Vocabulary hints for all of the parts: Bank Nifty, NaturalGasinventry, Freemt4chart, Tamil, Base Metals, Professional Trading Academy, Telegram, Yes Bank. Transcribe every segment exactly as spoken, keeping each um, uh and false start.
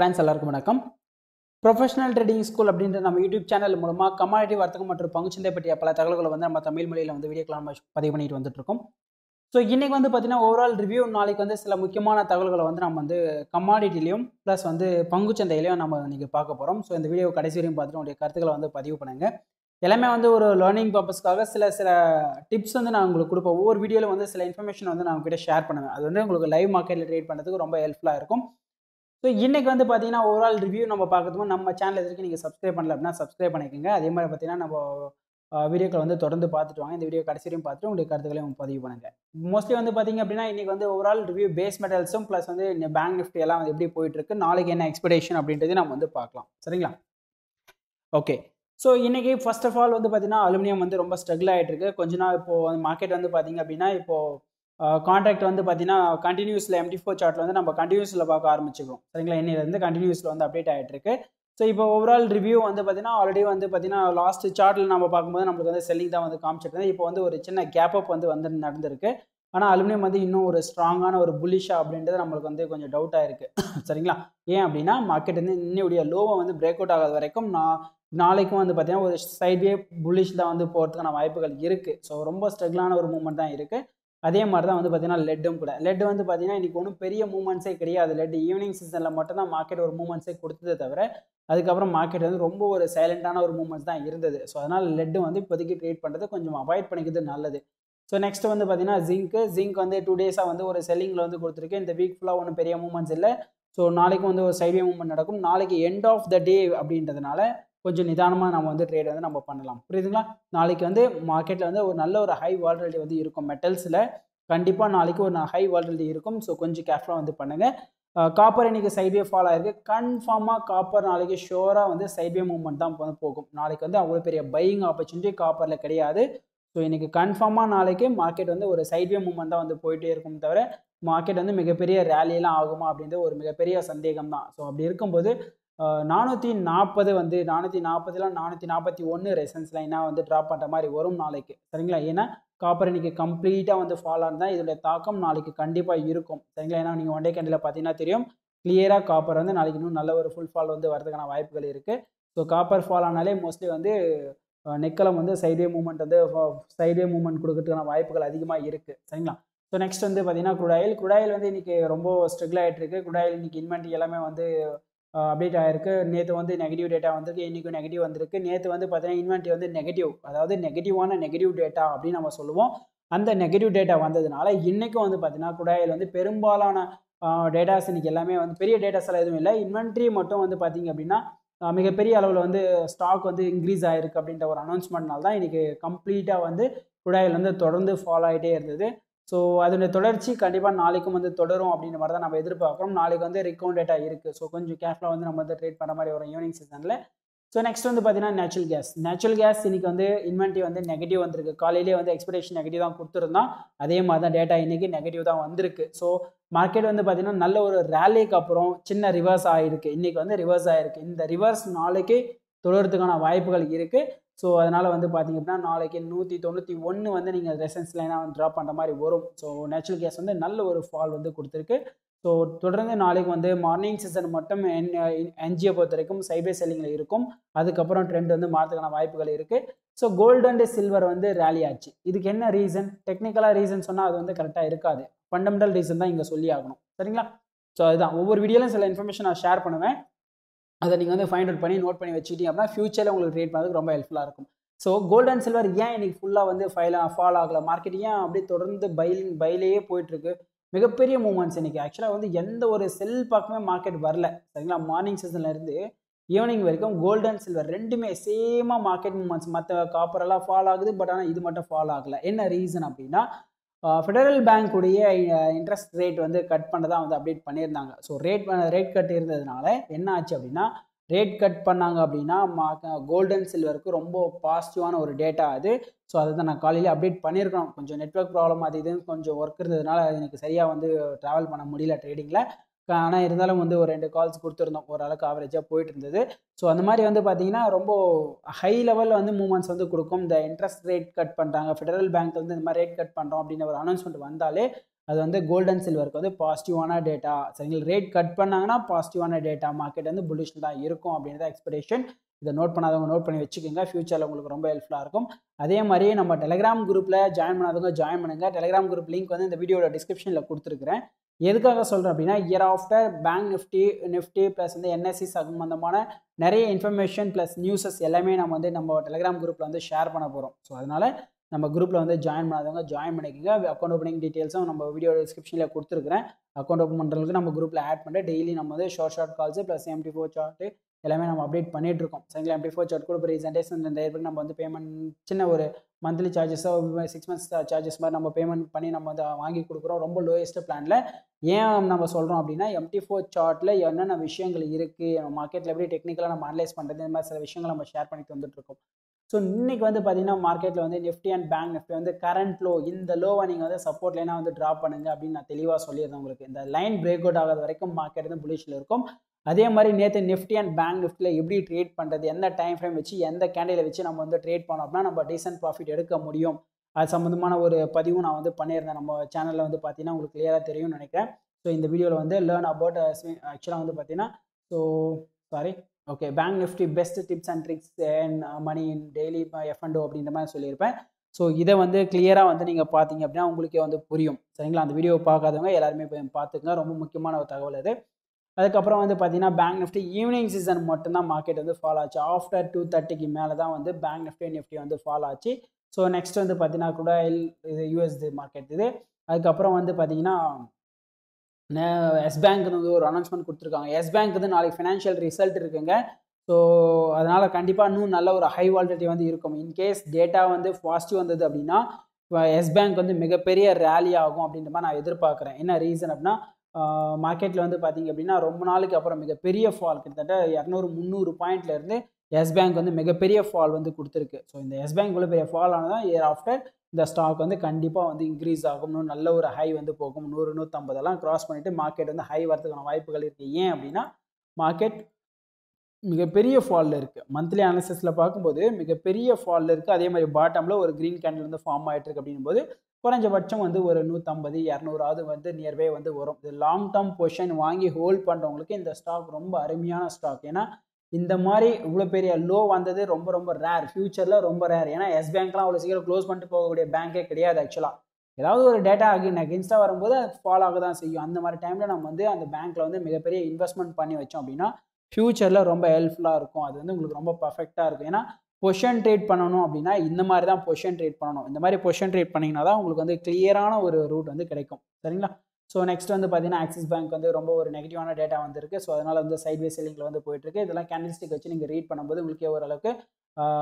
Friends, எல்லாருக்கும் வணக்கம். Professional Trading School அப்படிங்கற நம்ம YouTube channel மூலமா commodity வர்த்தகம் மற்றும் பங்குச்சந்தை பற்றிய பல தகவல்களை வந்து நம்ம தமிழ் மொழியில வந்து வீடியோக்களா நம்ம பதிவு பண்ணிட்டு வந்துட்டு இருக்கோம். சோ இன்னைக்கு வந்து பாத்தீங்கன்னா overall review, நாளைக்கு வந்து சில முக்கியமான தகவல்களை வந்து நம்ம வந்து commodityலயும் plus வந்து பங்குச்சந்தையிலயும் நம்ம இன்னைக்கு பார்க்க போறோம். சோ இந்த வீடியோ கடைசி வரையும் பார்த்துட்டு உங்களுடைய கருத்துக்களை வந்து பதிவு பண்ணுங்க. எல்லாமே வந்து ஒரு learning purpose-க்காக சில சில tips வந்து நான் உங்களுக்கு கொடுப்பேன். ஒவ்வொரு வீடியோல வந்து சில information வந்து நான் உங்ககிட்ட share பண்ணுவேன். அது வந்து உங்களுக்கு live market-ல trade பண்றதுக்கு ரொம்ப helpful-ஆ இருக்கும். So, இன்னைக்கு வந்து பாத்தீங்கன்னா overall review நம்ம பார்க்கதுக்கு நம்ம சேனல் எதுக்கு நீங்க subscribe பண்ணல அப்படினா subscribe பண்ணிக்கங்க. அதே மாதிரி பாத்தீங்கன்னா நம்ம வீடியோக்களை வந்து தொடர்ந்து பார்த்துட்டு வாங்க. இந்த வீடியோ கடைசி வரையும் பார்த்துட்டு உங்களுடைய கருத்துக்களையும் பதிவு பண்ணுங்க. மோஸ்ட்லி வந்து பாத்தீங்க அப்படின்னா இன்னைக்கு வந்து overall review base metals-ம் plus வந்து bank nifty எல்லாம் வந்து எப்படி போயிட்டு இருக்கு, நாளைக்கு என்ன expectation அப்படின்றது நம்ம வந்து பார்க்கலாம். சரிங்களா? ஓகே. So, இன்னைக்கு first of all வந்து பாத்தீங்கன்னா அலுமினியம் வந்து ரொம்ப ஸ்ட்ரகிள் ஆயிட்டு இருக்கு. கொஞ்ச நாள் இப்போ மார்க்கெட் வந்து பாத்தீங்க அப்படின்னா இப்போ கான்ட்ராக்ட் வந்து பார்த்தீங்கன்னா கண்டினியூஸில் எம்டி ஃபோர் சார்ட்டில் வந்து நம்ம கண்டினியூஸில் பார்க்க ஆரம்பிச்சிக்கிறோம். சரிங்களா? இன்னிலேருந்து கண்டினியூஸில் வந்து அப்டேட் ஆகிட்டு இருக்கு. ஸோ இப்போ ஓவரால் ரிவ்யூ வந்து பார்த்தீங்கன்னா ஆல்ரெடி வந்து பார்த்தீங்கன்னா லாஸ்ட் சார்ட்டில் நம்ம பார்க்கும்போது நம்மளுக்கு வந்து செல்லிங் தான் வந்து காமிச்சிருந்தது. இப்போ வந்து ஒரு சின்ன கேப் அப் வந்து வந்து நடந்திருக்கு. ஆனால் அலுமினியம் வந்து இன்னும் ஒரு ஸ்ட்ராங்கான ஒரு புல்லிஷா அப்படின்றது நம்மளுக்கு வந்து கொஞ்சம் டவுட்டாக இருக்கு. சரிங்களா? ஏன் அப்படின்னா மார்க்கெட் வந்து இன்னுடைய லோவை வந்து பிரேக் அவுட் ஆகாத வரைக்கும் நான் நாளைக்கும் வந்து பார்த்தீங்கன்னா ஒரு சைட்வே புல்லிஷ் தான் வந்து போகிறதுக்கான வாய்ப்புகள் இருக்கு. ஸோ ரொம்ப ஸ்ட்ரகிளான ஒரு மூமெண்ட் தான் இருக்கு. அதே மாதிரி தான் வந்து பார்த்தீங்கன்னா லெட்டும் கூட. லெட் வந்து பார்த்தீங்கன்னா இன்றைக்கி ஒன்றும் பெரிய மூமெண்ட்ஸே கிடையாது. லெட் ஈவினிங் சீசனில் மட்டும் தான் மார்க்கெட் ஒரு மூமெண்ட்ஸே கொடுத்தது, தவிர அதுக்கப்புறம் மார்க்கெட் வந்து ரொம்ப ஒரு சைலண்ட்டான ஒரு மூமெண்ட்ஸ் தான் இருந்தது. ஸோ அதனால் லெட்டு வந்து இப்போதைக்கு ட்ரேட் பண்ணுறது கொஞ்சம் அவாய்ட் பண்ணிக்கிறது நல்லது. ஸோ நெக்ஸ்ட் வந்து பார்த்தீங்கன்னா ஜிங்க்கு ஜிங்க் வந்து டூ டேஸாக வந்து ஒரு செல்லிங்கில் வந்து கொடுத்துருக்கு. இந்த வீக் ஃபுல்லாக ஒன்றும் பெரிய மூமெண்ட்ஸ் இல்லை. ஸோ நாளைக்கும் வந்து ஒரு சைட்வே மூமெண்ட் நடக்கும். நாளைக்கு எண்ட் ஆஃப் த டே அப்படின்றதுனால கொஞ்சம் நிதானமாக நம்ம வந்து ட்ரேட் வந்து நம்ம பண்ணலாம். புரியுதுங்களா? நாளைக்கு வந்து மார்க்கெட்டில் வந்து ஒரு நல்ல ஒரு ஹை வால்டிலிட்டி வந்து இருக்கும். மெட்டல்ஸில் கண்டிப்பாக நாளைக்கு ஒரு ஹை வால்டிலிட்டி இருக்கும். ஸோ கொஞ்சம் கேர்ஃபுல்லாக வந்து பண்ணுங்கள். காப்பர் இன்றைக்கி சைட்வே ஃபால் ஆகிருக்கு. கன்ஃபார்மாக காப்பர் நாளைக்கு ஷோராக வந்து சைட்வே மூவ்மெண்ட் தான் வந்து போகும். நாளைக்கு வந்து அவ்வளோ பெரிய பையிங் ஆப்பர்ச்சுனிட்டி காப்பரில் கிடையாது. ஸோ இன்றைக்கி கன்ஃபார்மாக நாளைக்கு மார்க்கெட் வந்து ஒரு சைட்வே மூவ்மெண்ட் தான் வந்து போயிட்டே இருக்கும், தவிர மார்க்கெட் வந்து மிகப்பெரிய ரேலியெல்லாம் ஆகுமா அப்படின்றது ஒரு மிகப்பெரிய சந்தேகம் தான். ஸோ அப்படி இருக்கும்போது நானூற்றி நாற்பது வந்து நானூற்றி நாற்பதுலாம் நானூற்றி நாற்பத்தி ஒன்று ரெசன்ஸ் லைனாக வந்து ட்ராப் பண்ணுற மாதிரி வரும் நாளைக்கு. சரிங்களா? ஏன்னா காப்பர் இன்றைக்கி கம்ப்ளீட்டாக வந்து ஃபால் ஆனதான் இதோடைய தாக்கம் நாளைக்கு கண்டிப்பாக இருக்கும். சரிங்களா? ஏன்னா நீங்கள் ஒன் டே கேண்டில் பார்த்தீங்கன்னா தெரியும், கிளியராக காப்பர் வந்து நாளைக்கு இன்னும் நல்ல ஒரு ஃபுல் ஃபால் வந்து வரதுக்கான வாய்ப்புகள் இருக்குது. ஸோ காப்பர் ஃபால் ஆனாலே மோஸ்ட்லி வந்து நெக்கலம் வந்து சைட்வே மூவ்மெண்ட் வந்து சைட்வே மூவ்மெண்ட் கொடுக்கறதுக்கான வாய்ப்புகள் அதிகமாக இருக்குது. சரிங்களா? ஸோ நெக்ஸ்ட் வந்து பார்த்தீங்கன்னா குடாயில் குடாயில் வந்து இன்றைக்கி ரொம்ப ஸ்ட்ரகிள் ஆகிட்டு இருக்குது. குடாயில் இன்றைக்கி இன்வென்ட்ரி எல்லாமே வந்து அப்டேட் ஆகிருக்கு. நேற்று வந்து நெகட்டிவ் டேட்டா வந்திருக்கு, இன்றைக்கும் நெகட்டிவ் வந்திருக்கு. நேற்று வந்து பார்த்தீங்கன்னா இன்வென்ட்ரி வந்து நெகட்டிவ், அதாவது நெகட்டிவான நெகட்டிவ் டேட்டா அப்படின்னு நம்ம சொல்லுவோம். அந்த நெகட்டிவ் டேட்டா வந்ததுனால இன்றைக்கும் வந்து பார்த்தீங்கன்னா குடாயில் வந்து பெரும்பாலான டேட்டாஸ் இன்றைக்கி எல்லாமே வந்து பெரிய டேட்டாஸ் எல்லாம் எதுவும் இல்லை. இன்வென்ட்ரி மட்டும் வந்து பார்த்தீங்க அப்படின்னா மிகப்பெரிய அளவில் வந்து ஸ்டாக் வந்து இன்க்ரீஸ் ஆகிருக்கு அப்படின்ற ஒரு அனௌன்ஸ்மெண்ட்னால தான் இன்றைக்கி கம்ப்ளீட்டாக வந்து குடாயில் வந்து தொடர்ந்து ஃபாலோ ஆகிட்டே இருந்தது. ஸோ அதனுடைய தொடர்ச்சி கண்டிப்பாக நாளைக்கும் வந்து தொடரும் அப்படின்ற மாதிரி தான் நம்ம எதிர்பார்க்குறோம். நாளைக்கு வந்து ரிக்கவுண்ட் டேட்டா இருக்குது. ஸோ கொஞ்சம் கேர்ஃபுல்லாக வந்து நம்ம வந்து ட்ரேட் பண்ண மாதிரி வரும் ஈவினிங் சீசனில். ஸோ நெக்ஸ்ட் வந்து பார்த்தீங்கன்னா நேச்சுரல் கேஸ் நேச்சுரல் கேஸ் இன்றைக்கி வந்து இன்வென்ட்ரி வந்து நெகட்டிவ் வந்திருக்கு. காலையிலேயே வந்து எக்ஸ்பெக்டேஷன் நெகட்டிவ் தான் கொடுத்துருந்தான். அதே மாதிரி தான் டேட்டா இன்றைக்கி நெகட்டிவ் தான் வந்திருக்கு. ஸோ மார்க்கெட் வந்து பார்த்தீங்கன்னா நல்ல ஒரு ரேலிக்கு அப்புறம் சின்ன ரிவர்ஸ் ஆகிருக்கு. இன்றைக்கி வந்து ரிவர்ஸ் ஆகிருக்கு. இந்த ரிவர்ஸ் நாளைக்கு தொடர்றதுக்கான வாய்ப்புகள் இருக்குது. ஸோ அதனால் வந்து பார்த்திங்க அப்படின்னா நாளைக்கு நூற்றி தொண்ணூற்றி ஒன்று வந்து நீங்கள் ரெசன்ஸ் லைனாக வந்து ட்ராப் பண்ணுற மாதிரி வரும். ஸோ நேச்சுரல் கேஸ் வந்து நல்ல ஒரு ஃபால் வந்து கொடுத்துருக்கு. ஸோ தொடர்ந்து நாளைக்கு வந்து மார்னிங் சீசன் மட்டும் என் என்ஜியை பொறுத்த வரைக்கும் சைட்வே செல்லிங்கில் இருக்கும். அதுக்கப்புறம் ட்ரெண்ட் வந்து மாற்றதுக்கான வாய்ப்புகள் இருக்குது. ஸோ கோல்டு அண்ட் சில்வர் வந்து ரேலி ஆச்சு. இதுக்கு என்ன ரீசன்? டெக்னிக்கலாக ரீசன் சொன்னால் அது வந்து கரெக்டாக இருக்காது. ஃபண்டமெண்டல் ரீசன் தான் இங்கே சொல்லி ஆகணும். சரிங்களா? ஸோ அதுதான் ஒவ்வொரு வீடியோலையும் சில இன்ஃபர்மேஷன் நான் ஷேர் பண்ணுவேன். அதை நீங்கள் வந்து ஃபைண்ட் அவுட் பண்ணி நோட் பண்ணி வச்சுக்கிட்டீங்க அப்படின்னா ஃபியூச்சரில் உங்களுக்கு ட்ரேட் பண்ணுறதுக்கு ரொம்ப ஹெல்ப்ஃபுல்லாக இருக்கும். ஸோ கோல்டு அண்ட் சில்வர் ஏன் இன்றைக்கி ஃபுல்லாக வந்து ஃபைல் ஃபால் ஆகலை? மார்க்கெட் ஏன் அப்படியே தொடர்ந்து பைலிங் பைலேயே போயிட்டுருக்கு? மிகப்பெரிய மூவ்மெண்ட்ஸ் இன்றைக்கி. ஆக்சுவலாக வந்து எந்த ஒரு செல் பார்க்குமே மார்க்கெட் வரல. சரிங்களா? மார்னிங் சீசன்லேருந்து ஈவினிங் வரைக்கும் கோல்டு அண்ட் சில்வர் ரெண்டுமே சேமாக மார்க்கெட் மூவ்மெண்ட்ஸ். மற்ற காப்பரெல்லாம் ஃபால் ஆகுது, பட் ஆனால் இது மட்டும் ஃபால் ஆகலை. என்ன ரீசன் அப்படின்னா ஃபெடரல் பேங்க்குடைய இன்ட்ரெஸ்ட் ரேட் வந்து கட் பண்ண தான் வந்து அப்டேட் பண்ணியிருந்தாங்க. ஸோ ரேட் பண்ண ரேட் கட் இருந்ததுனால என்ன ஆச்சு அப்படின்னா ரேட் கட் பண்ணாங்க அப்படின்னா மா கோல்டு அண்ட் சில்வருக்கு ரொம்ப பாசிட்டிவான ஒரு டேட்டா அது. ஸோ அதை தான் நான் காலையில் அப்டேட் பண்ணியிருக்கணும். கொஞ்சம் நெட்வொர்க் ப்ராப்ளம் அது இதுன்னு கொஞ்சம் ஒர்க் இருந்ததுனால எனக்கு சரியாக வந்து ட்ராவல் பண்ண முடியல ட்ரேடிங்கில். ஆனால் இருந்தாலும் வந்து ஒரு ரெண்டு கால்ஸ் கொடுத்துருந்தோம், ஓரளவுக்கு ஆவரேஜாக போயிட்டு இருந்தது. ஸோ அந்த மாதிரி வந்து பார்த்தீங்கன்னா ரொம்ப ஹை லெவலில் வந்து மூவ்மெண்ட்ஸ் வந்து கொடுக்கும். இந்த இன்ட்ரெஸ்ட் ரேட் கட் பண்ணுறாங்க, ஃபெடரல் பேங்க் வந்து இந்த மாதிரி ரேட் கட் பண்ணுறோம் அப்படின்னு ஒரு அனௌன்ஸ்மெண்ட் வந்தாலே அது வந்து gold and silver க்கு வந்து பாசிட்டிவான டேட்டா. சரிங்களா, ரேட் கட் பண்ணாங்கன்னா பாசிட்டிவான டேட்டா, மார்க்கெட் வந்து புல்லிஷ் தான் இருக்கும் அப்படின்றது எக்ஸ்பெக்டேஷன். இதை நோட் பண்ணாதவங்க நோட் பண்ணி வச்சுக்கோங்க, ஃபியூச்சரில் உங்களுக்கு ரொம்ப ஹெல்ப்ஃபுல்லாக இருக்கும். அதே மாதிரி நம்ம டெலிகிராம் குரூப்பில் ஜாயின் பண்ணாதவங்க ஜாயின் பண்ணுங்கள். டெலிகிராம் குரூப் லிங்க் வந்து இந்த வீடியோட டிஸ்கிரிப்ஷனில் கொடுத்துருக்குறேன். எதுக்காக சொல்கிறேன் அப்படின்னா, year after bank Nifty Nifty plus வந்து என்எஸ்சி சம்பந்தமான நிறைய இன்ஃபர்மேஷன் ப்ளஸ் நியூஸஸ் எல்லாமே நம்ம வந்து நம்ம டெலிகிராம் குரூப்பில் வந்து ஷேர் பண்ண போகிறோம். ஸோ அதனால் நம்ம குரூப்பில் வந்து ஜாயின் பண்ணாதவங்க ஜாயின் பண்ணிக்கோங்க. அக்கௌண்ட் ஓப்பனிங் டீட்டெயில்ஸும் நம்ம வீடியோ டிஸ்கிரிப்ஷனில் கொடுத்துருக்குறேன். அக்கௌண்ட் ஓப்பன் பண்ணுறதுக்கு நம்ம குரூப்பில் ஆட் பண்ணி டெய்லி நம்ம வந்து short short calls plus M T F four chart எல்லாமே நம்ம அப்டேட் பண்ணிட்டு இருக்கோம். சரிங்களா, M T F four chart கூட ப்ரெசென்டேஷன் ரெண்டாயிரம் நம்ம வந்து பேமெண்ட் சின்ன ஒரு மந்த்லி சார்ஜஸோ சிக்ஸ் மந்த்ஸ் சார்ஜஸ் மாதிரி நம்ம பேமெண்ட் பண்ணி நம்ம வந்து வாங்கி கொடுக்குறோம் ரொம்ப லோயஸ்ட் பிளான்ல. ஏன் நம்ம சொல்கிறோம் அப்படின்னா, எம் டி எஃப் ஃபோர் சார்ட்டில் என்னென்ன விஷயங்கள் இருக்குது, நம்ம மார்க்கெட்டில் எப்படி டெக்னிக்கலாக நம்ம அனலைஸ் பண்ணுறது, இந்த மாதிரி சில விஷயங்கள் நம்ம ஷேர் பண்ணிட்டு வந்துட்டுருக்கோம். ஸோ இன்றைக்கி வந்து பார்த்தீங்கன்னா மார்க்கெட்டில் வந்து நிஃப்டி அண்ட் பேங்க் நிஃப்டி வந்து கரண்ட் லோ, இந்த லோவை நீங்கள் வந்து சப்போர்ட் லைனாக வந்து ட்ராப் பண்ணுங்க அப்படின்னு நான் தெளிவாக சொல்லியிருந்தேன் உங்களுக்கு. இந்த லைன் பிரேக் அவுட் ஆகாத வரைக்கும் மார்க்கெட் வந்து புல்லிஷில் இருக்கும். அதே மாதிரி நேற்று நிஃப்டி அண்ட் பேங்க் நிஃப்டியில் எப்படி ட்ரேட் பண்ணுறது, எந்த டைம் ஃப்ரேம் வச்சு எந்த கேண்டிலை வச்சு நம்ம வந்து ட்ரேட் பண்ணோம் அப்படின்னா நம்ம டீசன்ட் ப்ராஃபிட் எடுக்க முடியும். அது சம்மந்தமான ஒரு பதிவும் நான் வந்து பண்ணியிருந்தேன் நம்ம சேனலில் வந்து பார்த்தீங்கன்னா உங்களுக்கு கிளியராக தெரியும்னு நினைக்கிறேன். ஸோ இந்த வீடியோவில் வந்து லேர்ன் அபவுட் ஆக்சுவலாக வந்து பார்த்தீங்கன்னா so sorry okay bank Nifty best tips and tricks and money in daily F and O அப்படின்ற மாதிரி சொல்லியிருப்பேன். ஸோ இதை வந்து கிளியராக வந்து நீங்கள் பார்த்தீங்க அப்படின்னா உங்களுக்கே வந்து புரியும். சரிங்களா, அந்த வீடியோவை பார்க்காதவங்க எல்லாருமே பார்த்துக்கங்க, ரொம்ப முக்கியமான ஒரு தகவல் அது. அதுக்கப்புறம் வந்து பார்த்தீங்கன்னா பேங்க் நிஃப்டி ஈவினிங் சீசன் மட்டும்தான் மார்க்கெட் வந்து ஃபால் ஆச்சு. ஆஃப்டர் டூ தேர்ட்டிக்கு மேலே தான் வந்து பேங்க் நிஃப்டி நிஃப்டி வந்து ஃபால் ஆச்சு. ஸோ நெக்ஸ்ட் வந்து பார்த்தீங்கன்னா கூட இது யூஎஸ்டி மார்க்கெட் இது. அதுக்கப்புறம் வந்து பார்த்தீங்கன்னா எஸ் பேங்க் வந்து ஒரு அனௌன்ஸ்மெண்ட் கொடுத்துருக்காங்க. எஸ் பேங்க் வந்து நாளைக்கு ஃபினான்ஷியல் ரிசல்ட் இருக்குங்க. ஸோ அதனால் கண்டிப்பாக இன்னும் நல்ல ஒரு ஹை வால்டிலிட்டி வந்து இருக்கும். இன்கேஸ் டேட்டா வந்து பாசிட்டிவ் வந்தது அப்படின்னா எஸ் பேங்க் வந்து மிகப்பெரிய ரேலி ஆகும் அப்படின்ற மாதிரி நான் எதிர்பார்க்குறேன். என்ன ரீசன் அப்படின்னா, மார்க்கெட்டில் வந்து பார்த்தீங்க அப்படின்னா ரொம்ப நாளுக்கு அப்புறம் மிகப்பெரிய ஃபால், கிட்டத்தட்ட இரநூறு முந்நூறு பாயிண்ட்லேருந்து எஸ் பேங்க் வந்து மிகப்பெரிய ஃபால் வந்து கொடுத்துருக்கு. ஸோ இந்த எஸ் பேங்க் இவ்வளோ பெரிய ஃபால் ஆனதான் இயர் ஆஃப்டர் இந்த ஸ்டாக் வந்து கண்டிப்பாக வந்து இன்க்ரீஸ் ஆகும்னு நல்ல ஒரு ஹை வந்து போகும். நூறு நூற்றம்பதெல்லாம் க்ராஸ் பண்ணிவிட்டு மார்க்கெட் வந்து ஹை வரதுக்கான வாய்ப்புகள் இருக்குது. ஏன் அப்படின்னா மார்க்கெட் மிகப்பெரிய ஃபாலில் இருக்குது. மந்த்லி அனாலிசிஸில் பார்க்கும்போது மிகப்பெரிய ஃபாலில் இருக்குது. அதே மாதிரி பாட்டமில் ஒரு க்ரீன் கேண்டில் வந்து ஃபார்ம் ஆகிட்டு இருக்கு அப்படிங்கும்போது குறைஞ்சபட்சம் வந்து ஒரு நூற்றம்பது இரநூறாவது வந்து நியர்பை வந்து வரும். இது லாங் டேர்ம் பொசிஷன் வாங்கி ஹோல்ட் பண்ணுறவங்களுக்கு இந்த ஸ்டாக் ரொம்ப அருமையான ஸ்டாக். ஏன்னா இந்த மாதிரி இவ்வளோ பெரிய லோ வந்தது ரொம்ப ரொம்ப ரேர், ஃபியூச்சரில் ரொம்ப ரேர். ஏன்னா எஸ் பேங்க்லாம் அவ்வளோ சீக்கிரம் க்ளோஸ் பண்ணிட்டு போகக்கூடிய பேங்கே கிடையாது. ஆக்சுவலாக ஏதாவது ஒரு டேட்டா அகைன் அகென்ஸ்டாக வரும்போது அது ஃபால் ஆக தான் செய்யும். அந்த மாதிரி டைமில் நம்ம வந்து அந்த பேங்க்கில் வந்து மிகப்பெரிய இன்வெஸ்ட்மெண்ட் பண்ணி வச்சோம் அப்படின்னா ஃபியூச்சரில் ரொம்ப ஹெல்ப்ஃபுல்லாக இருக்கும். அது வந்து உங்களுக்கு ரொம்ப பர்ஃபெக்டாக இருக்கும். ஏன்னா பொசிஷன் ட்ரேட் பண்ணணும் அப்படின்னா இந்த மாதிரி தான் பொசிஷன் ட்ரேட் பண்ணணும். இந்த மாதிரி பொசிஷன் ட்ரேட் பண்ணிங்கன்னா தான் உங்களுக்கு வந்து கிளியரான ஒரு ரூட் வந்து கிடைக்கும். சரிங்களா, ஸோ நெக்ஸ்ட் வந்து பார்த்தீங்கன்னா ஆக்சிஸ் பேங்க் வந்து ரொம்ப ஒரு நெகட்டிவான டேட்டா வந்துருக்கு. ஸோ அதனால் வந்து சைட்வே செல்லிங்கில் வந்து போயிட்டுருக்கு. இதெல்லாம் கேண்டில்ஸ்டிக் வச்சு நீங்கள் ரீட் பண்ணும்போது உங்களுக்கு ஓரளவுக்கு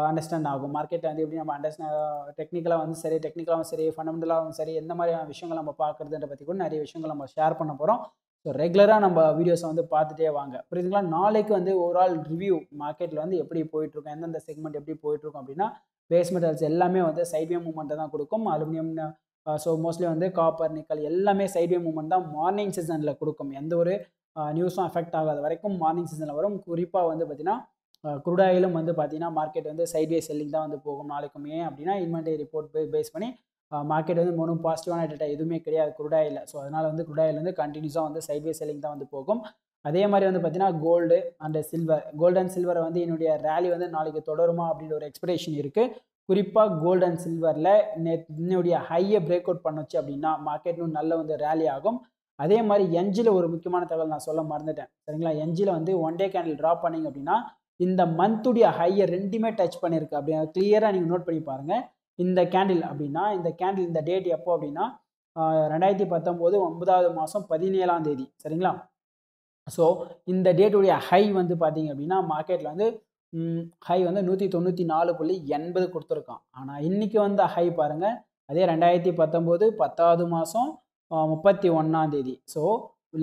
அண்டர்ஸ்டாண்ட் ஆகும் மார்க்கெட் வந்து எப்படி நம்ம அண்டர்ஸ்டாண்ட் டெக்னிக்கலாக வந்து சரி டெக்னிக்கலாகவும் சரி ஃபண்டமெண்டலாகவும் சரி எந்த மாதிரியான விஷயங்கள் நம்ம பார்க்குறதுன்ற பற்றி கூட நிறைய விஷயங்கள் நம்ம ஷேர் பண்ண போகிறோம். ஸோ ரெகுலராக நம்ம வீடியோஸை வந்து பார்த்துட்டே வாங்க, புரியுதுங்களா. நாளைக்கு வந்து ஓவரால் ரிவ்யூ மார்க்கெட்டில் வந்து எப்படி போயிட்டுருக்கோம், எந்தெந்த செக்மெண்ட் எப்படி போயிட்டுருக்கோம் அப்படின்னா பேஸ் மெட்டல்ஸ் எல்லாமே வந்து சைட்வே மூவ்மெண்ட்டை தான் கொடுக்கும். அலுமினியம் ஸோ மோஸ்ட்லி வந்து காப்பர் நிக்கல் எல்லாமே சைட்வே மூவ்மெண்ட் தான் மார்னிங் சீசனில் கொடுக்கும். எந்த ஒரு நியூஸும் அஃபெக்ட் ஆகாத வரைக்கும் மார்னிங் சீசனில் வரும். குறிப்பாக வந்து பார்த்திங்கன்னா குரூடாயிலும் வந்து பார்த்திங்கன்னா மார்க்கெட் வந்து சைட்வே செல்லிங் தான் வந்து போகும் நாளைக்குமே. அப்படின்னா இன்வென்டரி ரிப்போர்ட் பேஸ் பண்ணி மார்க்கெட் வந்து ஒன்றும் பாசிட்டிவான டேட்டா எதுவுமே கிடையாது குரூடாயில். ஸோ அதனால் வந்து குரூடாயில் வந்து கண்டினியூஸாக வந்து சைட்வே செல்லிங் தான் வந்து போகும். அதே மாதிரி வந்து பார்த்தீங்கன்னா gold and silver gold and silver வந்து என்னுடைய ரேலி வந்து நாளைக்கு தொடருமா அப்படின்ற ஒரு எக்ஸ்பெக்டேஷன் இருக்குது. குறிப்பாக கோல்டு அண்ட் சில்வரில் என்னுடைய ஹையை பிரேக் அவுட் பண்ணுச்சு அப்படின்னா மார்க்கெட் இன்னும் நல்ல வந்து ரேலி ஆகும். அதே மாதிரி என்ஜியில் ஒரு முக்கியமான தகவல் நான் சொல்ல மறந்துட்டேன். சரிங்களா, என்ஜியில் வந்து ஒன் டே கேண்டில் ட்ராப் பண்ணிங்க அப்படின்னா இந்த மந்த்துடைய ஹையை ரெண்டுமே டச் பண்ணியிருக்கு. அப்படி கிளியராக நீங்கள் நோட் பண்ணி பாருங்கள். இந்த கேண்டில் அப்படின்னா இந்த கேண்டில் இந்த டேட் எப்போ அப்படின்னா ரெண்டாயிரத்தி பத்தொம்போது ஒன்பதாவது மாதம் பதினேழாம் தேதி. சரிங்களா, ஸோ இந்த டேட்டுடைய ஹை வந்து பார்த்தீங்க அப்படின்னா மார்க்கெட்டில் வந்து ஹை வந்து நூற்றி தொண்ணூற்றி நாலு புள்ளி எண்பது கொடுத்துருக்கான். ஆனால் இன்றைக்கி வந்து ஹை பாருங்கள், அதே ரெண்டாயிரத்தி பத்தொம்போது பத்தாவது மாதம் முப்பத்தி ஒன்றாம் தேதி. ஸோ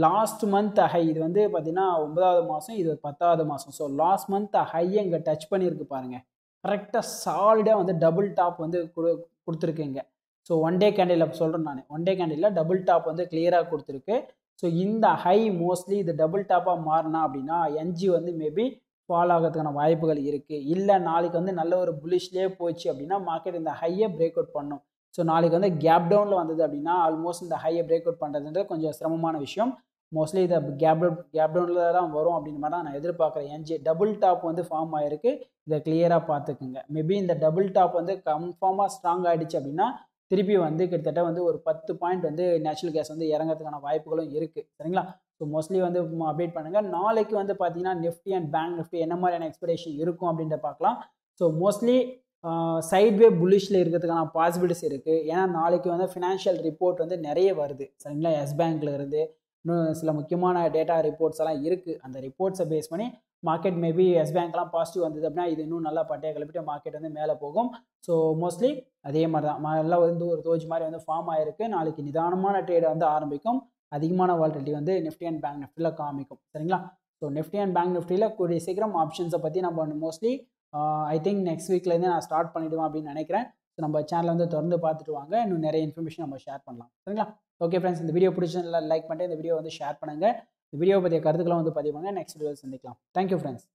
லாஸ்ட் மந்த் ஹை இது வந்து பார்த்தீங்கன்னா ஒன்பதாவது மாதம், இது பத்தாவது மாதம். ஸோ லாஸ்ட் மந்த் ஹையை இங்கே டச் பண்ணியிருக்கு பாருங்கள். கரெக்டாக சாலிடாக வந்து டபுள் டாப் வந்து கொடு கொடுத்துருக்குங்க. ஸோ ஒன் டே கேண்டில் சொல்கிறேன் நான், one day candle double top வந்து கிளியராக கொடுத்துருக்கு. ஸோ இந்த ஹை மோஸ்ட்லி இது டபுள் டாப்பாக மாறினா அப்படின்னா என்ஜி வந்து மேபி ஃபால் ஆகிறதுக்கான வாய்ப்புகள் இருக்குது. இல்லை நாளைக்கு வந்து நல்ல ஒரு புலிஷ்லேயே போச்சு அப்படின்னா மார்க்கெட் இந்த ஹையை பிரேக் அவுட் பண்ணும். So நாளைக்கு வந்து gap down ல வந்தது அப்படினா almost இந்த high break out பண்றதுன்றது கொஞ்சம் சிரமமான விஷயம். மோஸ்ட்லி இது gap gap down ல தான் வரும் அப்படின மாதிரி தான் நான் எதிர்பார்க்கறேன். என்ஜே டபுள் டாப் வந்து ஃபார்ம் ஆயிருக்கு. இத கிளியரா பாத்துக்குங்க. மேபி இந்த டபுள் டாப் வந்து கன்ஃபார்மா ஸ்ட்ராங் ஆயிடுச்சு அப்படினா திருப்பி வந்து கிட்டத்தட்ட வந்து ஒரு பத்து பாயிண்ட் வந்து நேச்சுரல் கேஸ் வந்து இறங்கிறதுக்கான வாய்ப்புகளும் இருக்கு. சரிங்களா? ஸோ மோஸ்ட்லி வந்து அப்டேட் பண்ணுங்க. நாளைக்கு வந்து பார்த்தீங்கன்னா நிஃப்டி அண்ட் பேங்க் நிஃப்டி என்ன மாதிரியான எக்ஸ்பெக்டேஷன் இருக்கும் அப்படின்ற பார்க்கலாம். ஸோ மோஸ்ட்லி சைட்வே புல்லிஷில் இருக்கிறதுக்கான பாசிபிலிட்டிஸ் இருக்குது. ஏன்னா நாளைக்கு வந்து ஃபினான்ஷியல் ரிப்போர்ட் வந்து நிறைய வருது. சரிங்களா? எஸ் பேங்க்கில் இருந்து இன்னும் சில முக்கியமான டேட்டா ரிப்போர்ட்ஸ் எல்லாம் இருக்குது. அந்த ரிப்போர்ட்ஸை பேஸ் பண்ணி மார்க்கெட் மேபி எஸ் பேங்க்லாம் பாசிட்டிவ் வந்தது அப்படின்னா இது இன்னும் நல்லா பட்டையை கிளப்பிட்டு மார்க்கெட் வந்து மேலே போகும். ஸோ மோஸ்ட்லி அதே மாதிரி தான் எல்லாம் வந்து ஒரு தோஜ் மாதிரி வந்து ஃபார்ம் ஆகிருக்கு. நாளைக்கு நிதானமான ட்ரேடை வந்து ஆரம்பிக்கும். அதிகமான வால்டிலிட்டி வந்து நிஃப்டி அண்ட் பேங்க் நிஃப்டியில் காமிக்கும். சரிங்களா? ஸோ நிஃப்டி அண்ட் பேங்க் நிஃப்டியில் கூடிய சீக்கிரம் ஆப்ஷன்ஸை பற்றி நம்ம மோஸ்ட்லி ஐ திங்க் நெக்ஸ்ட் வீக்லேருந்து நான் ஸ்டார்ட் பண்ணிவிடுவேன் அப்படின்னு நினைக்கிறேன். ஸோ நம்ம சேனலில் வந்து தொடர்ந்து பார்த்துட்டு வாங்க. இன்னும் நிறைய இன்ஃபர்மேஷன் நம்ம ஷேர் பண்ணலாம். சரிங்களா? ஓகே ஃப்ரெண்ட்ஸ், இந்த வீடியோ பிடிச்சதுல லைக் பண்ணிட்டு இந்த வீடியோ வந்து ஷேர் பண்ணுங்கள். இந்த வீடியோவை பற்றிய கருத்துக்களை வந்து பதிவு பண்ணுங்கள். நெக்ஸ்ட் வீடியோ சந்திக்கலாம். Thank you friends.